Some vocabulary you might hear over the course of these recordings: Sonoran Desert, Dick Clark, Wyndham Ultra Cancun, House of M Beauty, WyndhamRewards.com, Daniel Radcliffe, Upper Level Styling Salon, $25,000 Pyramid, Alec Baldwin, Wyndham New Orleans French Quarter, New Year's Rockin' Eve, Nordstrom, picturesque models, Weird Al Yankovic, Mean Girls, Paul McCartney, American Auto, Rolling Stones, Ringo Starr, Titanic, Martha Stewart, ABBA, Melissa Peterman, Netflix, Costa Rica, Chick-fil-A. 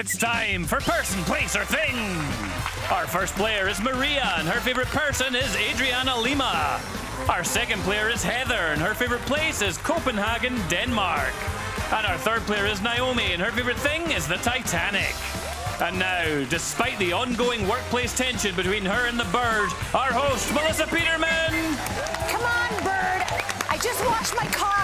It's time for Person, Place or Thing. Our first player is Maria, and her favorite person is Adriana Lima. Our second player is Heather, and her favorite place is Copenhagen, Denmark. And our third player is Naomi, and her favorite thing is the Titanic. And now, despite the ongoing workplace tension between her and the bird, our host, Melissa Peterman. Come on, bird. I just washed my car.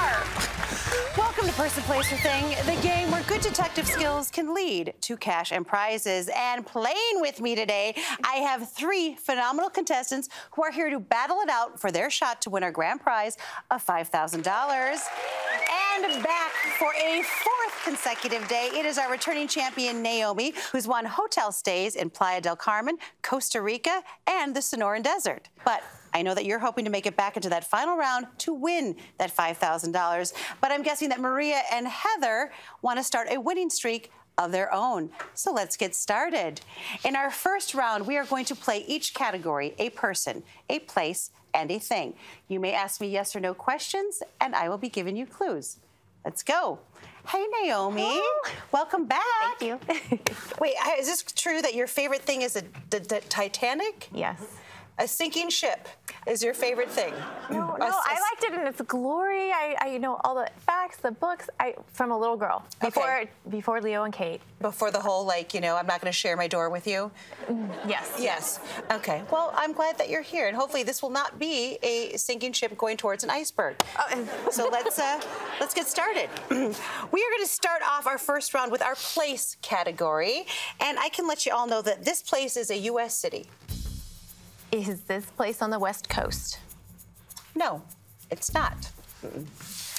Welcome to Person, Place or Thing, the game where good detective skills can lead to cash and prizes. And playing with me today, I have three phenomenal contestants who are here to battle it out for their shot to win our grand prize of $5,000. And back for a fourth consecutive day, it is our returning champion, Naomi, who's won hotel stays in Playa del Carmen, Costa Rica, and the Sonoran Desert. But I know that you're hoping to make it back into that final round to win that $5,000. But I'm guessing that Maria and Heather want to start a winning streak of their own. So let's get started. In our first round, we are going to play each category, a person, a place, and a thing. You may ask me yes or no questions, and I will be giving you clues. Let's go. Hey, Naomi. Hello. Welcome back. Thank you. Wait, is this true that your favorite thing is the Titanic? Yes. A sinking ship is your favorite thing. No, I liked it in its glory. I know all the facts, the books, from a little girl, before Leo and Kate. Before the whole, like, you know, I'm not going to share my door with you? Yes. Yes. Okay. Well, I'm glad that you're here, and hopefully this will not be a sinking ship going towards an iceberg. Oh. So let's get started. We are going to start off our first round with our place category, and I can let you all know that this place is a U.S. city. Is this place on the West Coast? No, it's not. Mm-mm.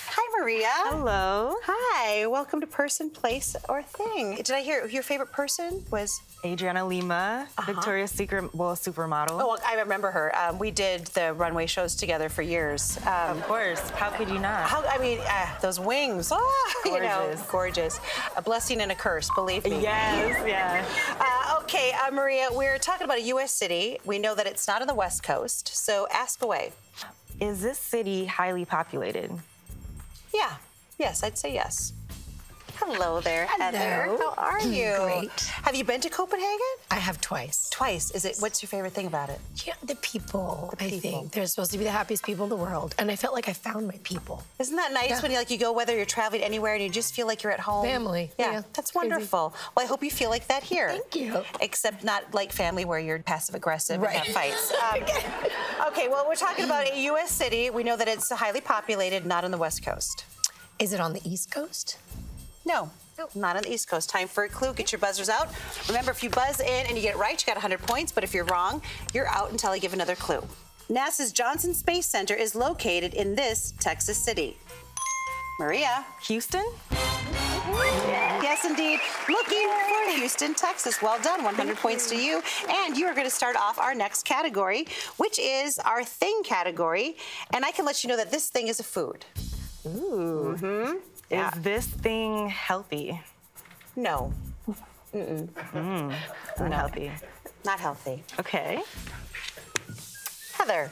Hi, Maria. Hello. Hi. Welcome to Person, Place, or Thing. Did I hear your favorite person was? Adriana Lima, Victoria's Secret supermodel. Oh, I remember her. We did the runway shows together for years. Of course. How could you not? I mean, those wings. Oh, gorgeous. You know, gorgeous. A blessing and a curse, believe me. Yes, yeah. Okay, Maria, we're talking about a U.S. city. We know that it's not on the West Coast, so ask away. Is this city highly populated? Yeah. Yes, I'd say yes. Hello there, Heather. How are you? Great. Have you been to Copenhagen? I have twice. Twice. Is it? What's your favorite thing about it? Yeah, the people. The people. I think they're supposed to be the happiest people in the world, and I felt like I found my people. Isn't that nice when you go whether you're traveling anywhere and you just feel like you're at home? Family. Yeah, yeah. That's wonderful. Crazy. Well, I hope you feel like that here. Thank you. Except not like family where you're passive aggressive and have fights. Okay. Well, we're talking about a U.S. city. We know that it's highly populated, not on the West Coast. Is it on the East Coast? No, not on the East Coast. Time for a clue. Get your buzzers out. Remember, if you buzz in and you get it right, you got 100 points. But if you're wrong, you're out until I give another clue. NASA's Johnson Space Center is located in this Texas city. Maria. Houston? Yes, indeed. Looking for Houston, Texas. Well done. 100 points to you. And you are going to start off our next category, which is our thing category. And I can let you know that this thing is a food. Ooh. Mm-hmm. Yeah. Is this thing healthy? No. Mm-mm. Mm. Unhealthy. Not healthy. Okay. Heather.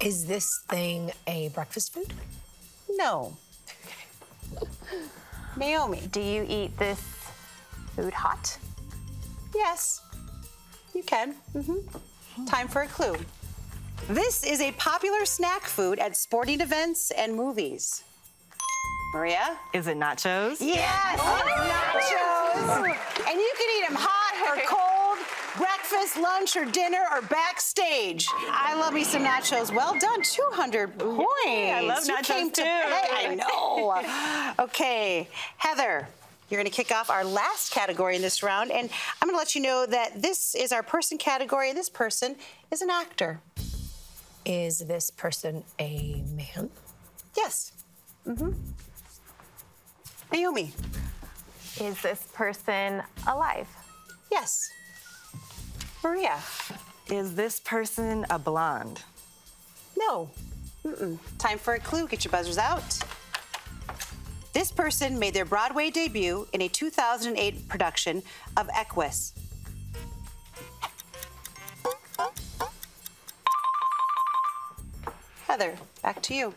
Is this thing a breakfast food? No. Naomi. Do you eat this food hot? Yes. You can. Mm-hmm. Time for a clue. This is a popular snack food at sporting events and movies. Maria? Is it nachos? Yes, nachos. And you can eat them hot or cold, breakfast, lunch, or dinner, or backstage. I love me some nachos. Well done, 200 points. I love nachos too. I know. Okay, Heather, you're gonna kick off our last category in this round, and I'm gonna let you know that this is our person category, and this person is an actor. Is this person a man? Yes. Mm-hmm. Naomi. Is this person alive? Yes. Maria. Is this person a blonde? No. Mm-mm. Time for a clue. Get your buzzers out. This person made their Broadway debut in a 2008 production of Equus. Heather, back to you.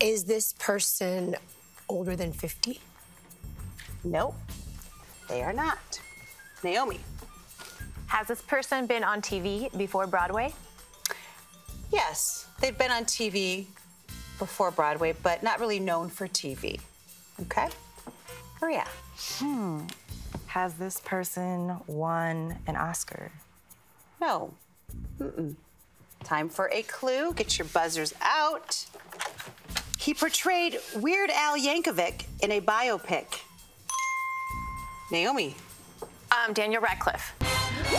Is this person older than 50? Nope. They are not. Naomi. Has this person been on TV before Broadway? Yes, they've been on TV before Broadway, but not really known for TV. Okay? Maria. Has this person won an Oscar? No. Time for a clue. Get your buzzers out. He portrayed Weird Al Yankovic in a biopic. Naomi. Daniel Radcliffe. Woo!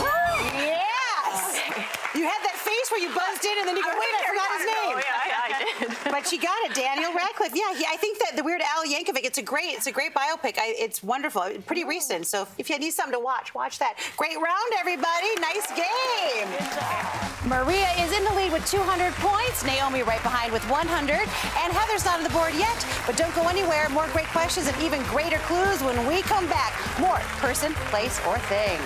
Yes! Okay. You had that face where you buzzed in and then you go, wait, I forgot his name. Yeah, I did. But she got it, Daniel Radcliffe. Yeah, I think that the Weird Al Yankovic, it's a great biopic. It's wonderful, pretty recent. So if you need something to watch, watch that. Great round, everybody. Nice game. Maria is in the lead with 200 points. Naomi right behind with 100. And Heather's not on the board yet, but don't go anywhere. More great questions and even greater clues when we come back. More Person, Place, or Thing.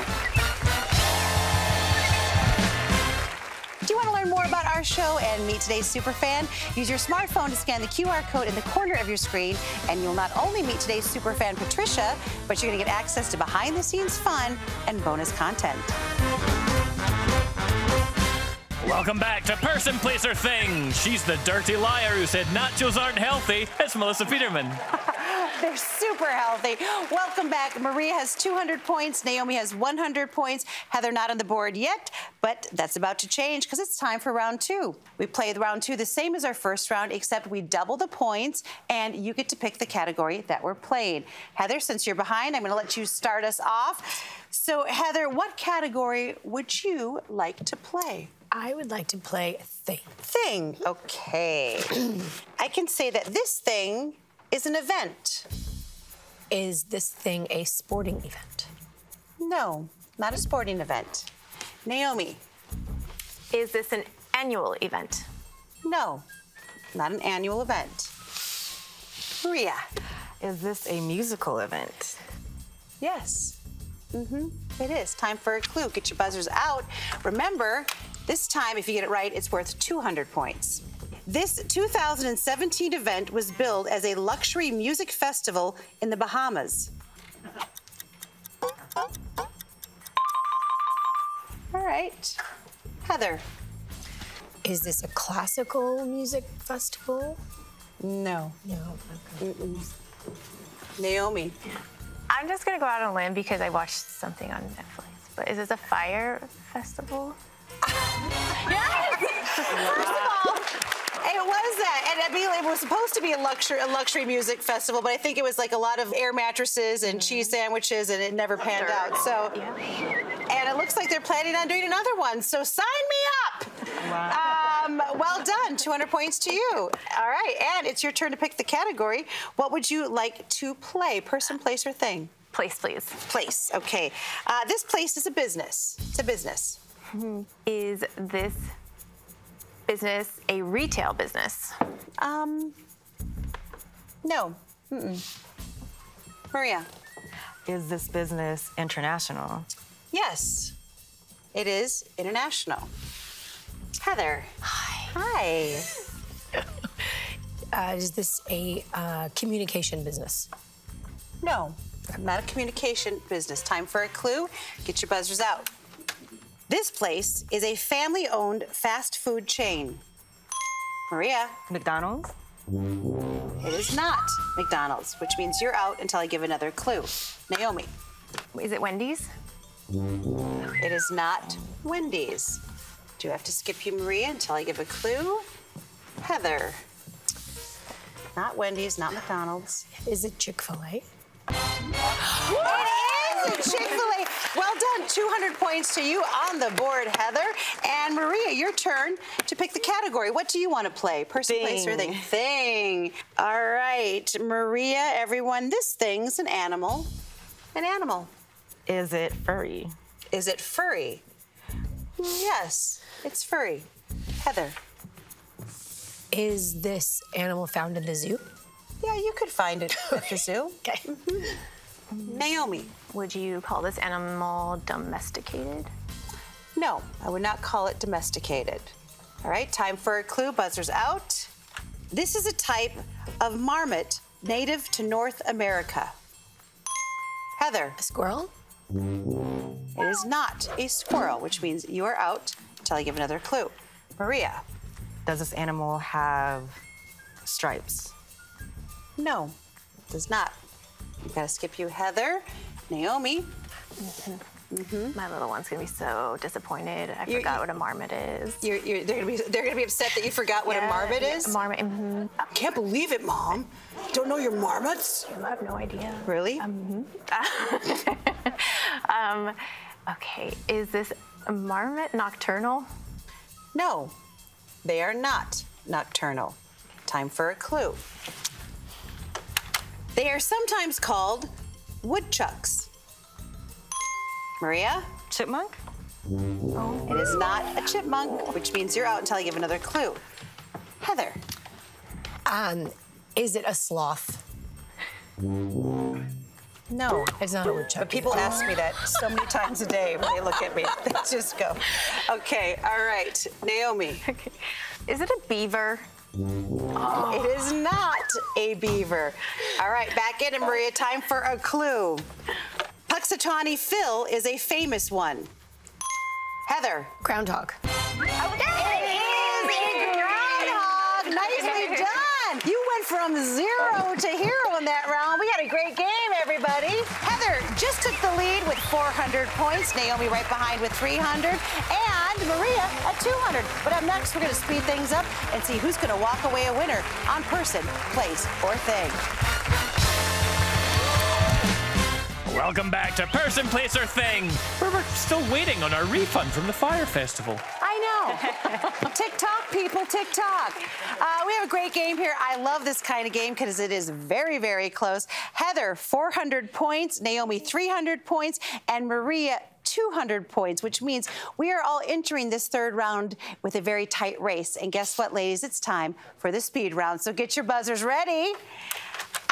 Do you want to learn more about our show and meet today's superfan? Use your smartphone to scan the QR code in the corner of your screen, and you'll not only meet today's superfan, Patricia, but you're going to get access to behind-the-scenes fun and bonus content. Welcome back to Person, Place, or Thing. She's the dirty liar who said nachos aren't healthy. It's Melissa Peterman. They're super healthy. Welcome back. Maria has 200 points. Naomi has 100 points. Heather not on the board yet, but that's about to change because it's time for round two. We play round two the same as our first round, except we double the points, and you get to pick the category that we're playing. Heather, since you're behind, I'm going to let you start us off. So, Heather, what category would you like to play? I would like to play Thing. Thing. Okay. I can say that this thing is an event. Is this thing a sporting event? No, not a sporting event. Naomi. Is this an annual event? No, not an annual event. Maria. Is this a musical event? Yes. It is. Time for a clue. Get your buzzers out. Remember, this time, if you get it right, it's worth 200 points. This 2017 event was billed as a luxury music festival in the Bahamas. All right. Heather. Is this a classical music festival? No. No. Okay. Naomi. I'm just going to go out on a limb because I watched something on Netflix, but is this a Fyre Festival? Yes! First of all, it was that, and I mean, it was supposed to be a luxury music festival, but I think it was like a lot of air mattresses and cheese sandwiches, and it never panned out. So, and it looks like they're planning on doing another one. So sign me up. Wow. Well done, 200 points to you. All right, and it's your turn to pick the category. What would you like to play? Person, place, or thing? Place, please. Place. Okay. This place is a business. It's a business. Is this business a retail business? No. Maria. Is this business international? Yes, it is international. Heather. Hi. Hi. Is this a communication business? No, not a communication business. Time for a clue. Get your buzzers out. This place is a family-owned fast food chain. Maria. McDonald's? It is not McDonald's, which means you're out until I give another clue. Naomi. Is it Wendy's? It is not Wendy's. Do I have to skip you, Maria, until I give a clue? Heather. Not Wendy's, not McDonald's. Is it Chick-fil-A? It is a Chick-fil-A. Well done, 200 points to you on the board, Heather. And Maria, your turn to pick the category. What do you want to play? Person, place, or thing? Thing. All right, Maria, everyone, this thing's an animal. An animal. Is it furry? Is it furry? Yes, it's furry. Heather. Is this animal found in the zoo? Yeah, you could find it at the zoo. Okay. Naomi. Would you call this animal domesticated? No, I would not call it domesticated. All right, time for a clue. Buzzer's out. This is a type of marmot native to North America. Heather. A squirrel? It is not a squirrel, which means you are out until I give another clue. Maria. Does this animal have stripes? No, it does not. I've got to skip you, Heather. Naomi. My little one's gonna be so disappointed. I forgot what a marmot is. They're gonna be upset that you forgot what a marmot is. A marmot. I can't believe it, Mom. Don't know your marmots? I have no idea. Really? Okay. Is this a marmot nocturnal? No, they are not nocturnal. Time for a clue. They are sometimes called woodchucks. Maria? Chipmunk? Oh. It is not a chipmunk, which means you're out until I give another clue. Heather? Is it a sloth? No. It's not a woodchuck. But people ask me that so many times a day when they look at me. They just go. Okay, all right. Naomi? Okay. Is it a beaver? Oh. It is not a beaver. All right, back in, and Maria, time for a clue. Puxatawny Phil is a famous one. Heather. Groundhog. Oh, it is a groundhog. Nicely done. You went from zero to hero in that round. We had a great game, everybody. Heather just took the lead with 400 points. Naomi right behind with 300. And Maria at 200. But up next, we're going to speed things up and see who's going to walk away a winner on Person, Place, or Thing. Welcome back to Person, Place, or Thing. We're still waiting on our refund from the Fyre Festival. I know. Tick tock, people, tick tock. We have a great game here. I love this kind of game because it is very, very close. Heather, 400 points. Naomi, 300 points. And Maria, 200 points, which means we are all entering this third round with a very tight race. And guess what, ladies? It's time for the speed round. So get your buzzers ready.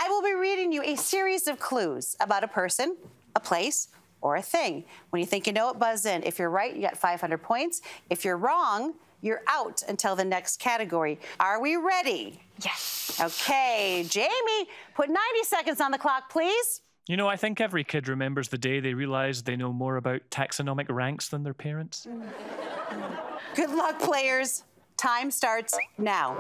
I will be reading you a series of clues about a person, a place, or a thing. When you think you know it, buzz in. If you're right, you got 500 points. If you're wrong, you're out until the next category. Are we ready? Yes. Okay, Jamie, put 90 seconds on the clock, please. You know, I think every kid remembers the day they realized they know more about taxonomic ranks than their parents. Good luck, players. Time starts now.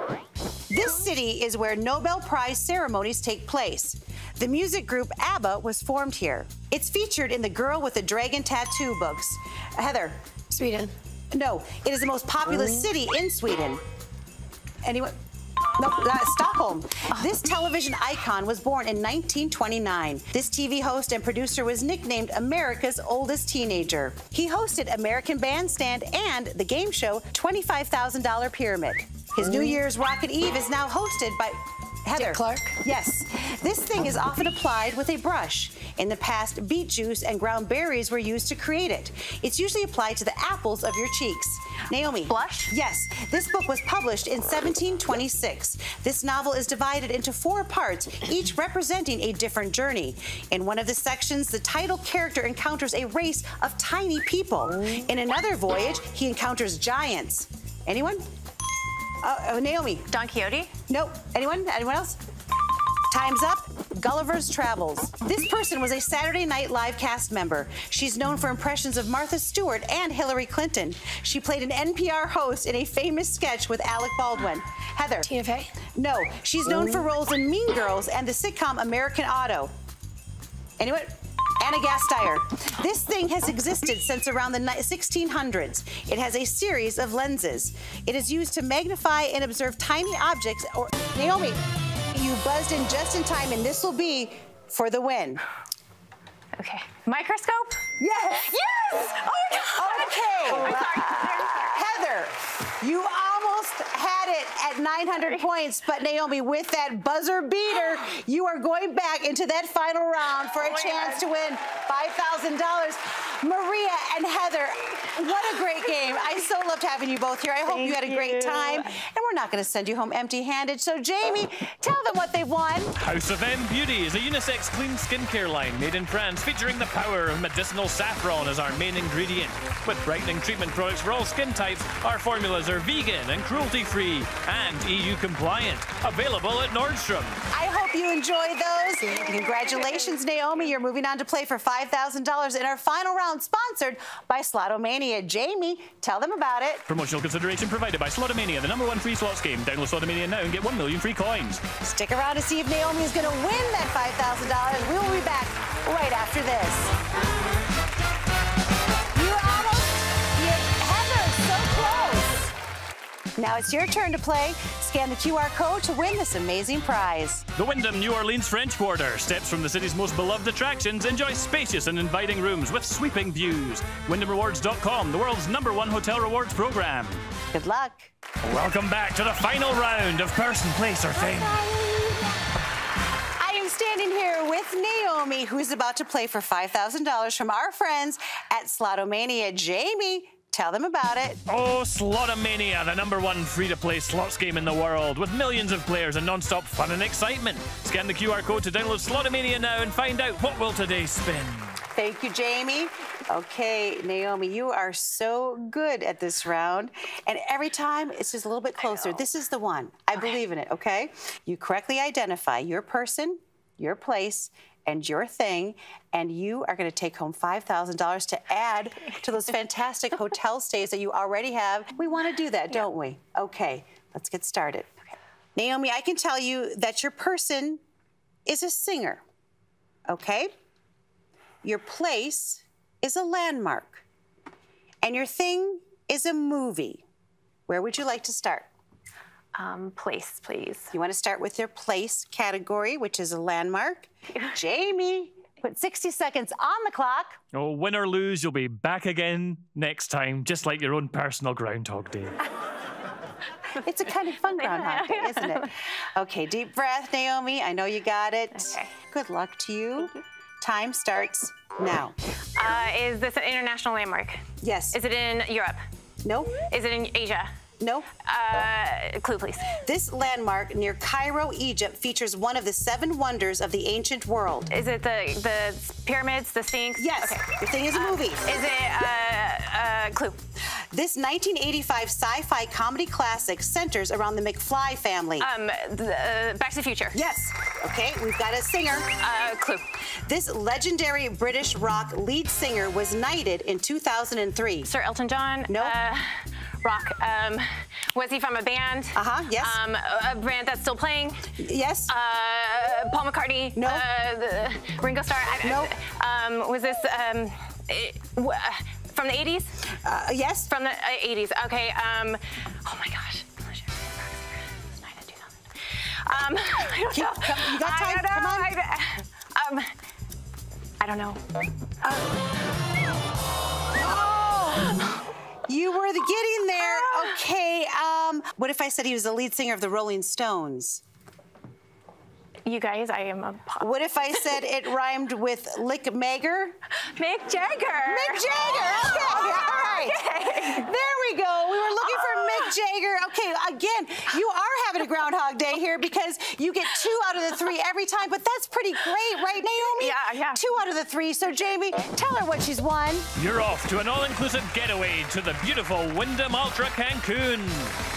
This city is where Nobel Prize ceremonies take place. The music group ABBA was formed here. It's featured in the Girl with the Dragon Tattoo books. Heather. Sweden. No, it is the most populous city in Sweden. Anyone? No, Stockholm. This television icon was born in 1929. This TV host and producer was nicknamed America's oldest teenager. He hosted American Bandstand and the game show $25,000 Pyramid. His New Year's Rockin' Eve is now hosted by Heather. Dick Clark? Yes. This thing is often applied with a brush. In the past, beet juice and ground berries were used to create it. It's usually applied to the apples of your cheeks. Naomi. Blush? Yes. This book was published in 1726. This novel is divided into 4 parts, each representing a different journey. In one of the sections, the title character encounters a race of tiny people. In another voyage, he encounters giants. Anyone? Naomi. Don Quixote? Nope. Anyone? Anyone else? Time's up. Gulliver's Travels. This person was a Saturday Night Live cast member. She's known for impressions of Martha Stewart and Hillary Clinton. She played an NPR host in a famous sketch with Alec Baldwin. Heather. Tina Fey? No. She's known for roles in Mean Girls and the sitcom American Auto. Anyone? Anna Gasteyer. This thing has existed since around the 1600s. It has a series of lenses. It is used to magnify and observe tiny objects or... Naomi, you buzzed in just in time, and this will be for the win. Okay. Microscope? Yes! Yes! Oh, my God! Okay. Wow. I'm sorry. Heather, you almost had it at 900 points, but Naomi, with that buzzer beater, you are going back into that final round for a chance to win $5,000. Maria and Heather, what a great game. I so loved having you both here. I hope you had a great time. And we're we're not going to send you home empty-handed. So, Jamie, tell them what they've won. House of M Beauty is a unisex clean skincare line made in France, featuring the power of medicinal saffron as our main ingredient. With brightening treatment products for all skin types, our formulas are vegan and cruelty-free and EU-compliant. Available at Nordstrom. I hope you enjoyed those. Congratulations, Naomi. You're moving on to play for $5,000 in our final round, sponsored by Slotomania. Jamie, tell them about it. Promotional consideration provided by Slotomania, the #1 free slots game. Download Slotomania now and get 1 million free coins. Stick around to see if Naomi is going to win that $5,000. We will be back right after this. Now it's your turn to play. Scan the QR code to win this amazing prize. The Wyndham New Orleans French Quarter. Steps from the city's most beloved attractions. Enjoy spacious and inviting rooms with sweeping views. WyndhamRewards.com, the world's #1 hotel rewards program. Good luck. Welcome back to the final round of Person, Place or Thing. I am standing here with Naomi, who is about to play for $5,000 from our friends at Slotomania. Jamie, tell them about it. Oh, Slotomania, the #1 free-to-play slots game in the world, with millions of players and non-stop fun and excitement. Scan the QR code to download Slotomania now and find out what will today spin. Thank you, Jamie. Okay, Naomi, you are so good at this round. And every time, it's just a little bit closer. This is the one. I believe in it, okay? You correctly identify your person, your place, and your thing, and you are going to take home $5,000 to add to those fantastic hotel stays that you already have. We want to do that, don't we? Okay, let's get started. Okay. Naomi, I can tell you that your person is a singer, okay? Your place is a landmark, and your thing is a movie. Where would you like to start? Place, please. You want to start with your place category, which is a landmark. Jamie, put 60 seconds on the clock. Oh, win or lose, you'll be back again next time, just like your own personal Groundhog Day. It's a kind of fun Groundhog Day, isn't it? Okay, deep breath, Naomi. I know you got it. Okay. Good luck to you. Time starts now. Is this an international landmark? Yes. Is it in Europe? No. Is it in Asia? No. Clue, please. This landmark near Cairo, Egypt, features one of the 7 wonders of the ancient world. Is it the pyramids, the Sphinx? Yes. Okay. Your thing is a movie. Is it clue? This 1985 sci-fi comedy classic centers around the McFly family. Back to the Future. Yes. Okay, we've got a singer. Clue. This legendary British rock lead singer was knighted in 2003. Sir Elton John. No. Rock. Was he from a band? Yes. A band that's still playing? Yes. Paul McCartney? No. Ringo Starr? No. Was this from the 80s? Yes. From the 80s. Okay. Oh my gosh. I don't know. You got time? Come on. I don't know. Oh. You were the getting there. Okay, what if I said he was the lead singer of the Rolling Stones? You guys, I am a pop. What if I said it rhymed with Lick Mager? Mick Jagger. Mick Jagger, okay, all right. Okay. There we go, we were looking for Mick Jagger. Okay, again, you are having a Groundhog Day here because you get 2 out of the 3 every time, but that's pretty great, right, Naomi? Yeah. 2 out of the 3, so Jamie, tell her what she's won. You're off to an all-inclusive getaway to the beautiful Wyndham Ultra Cancun.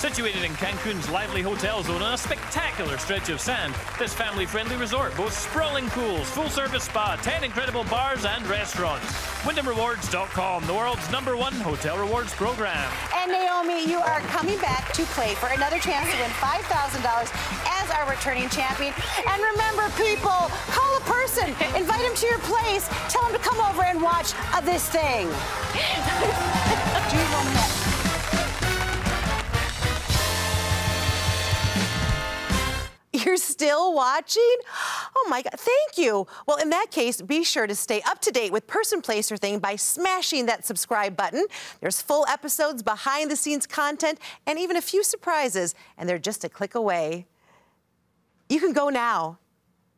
Situated in Cancun's lively hotel zone on a spectacular stretch of sand, this family-friendly resort boasts sprawling pools, full-service spa, 10 incredible bars and restaurants. WyndhamRewards.com, the world's #1 hotel rewards program. And Naomi, you are coming back to play for another chance to win $5,000 as our returning champion. And remember, people, call a person, invite him to your place, tell him to come over and watch this thing. You're still watching? Oh my God, thank you. Well, in that case, be sure to stay up to date with Person, Place, or Thing by smashing that subscribe button. There's full episodes, behind the scenes content, and even a few surprises, and they're just a click away. You can go now.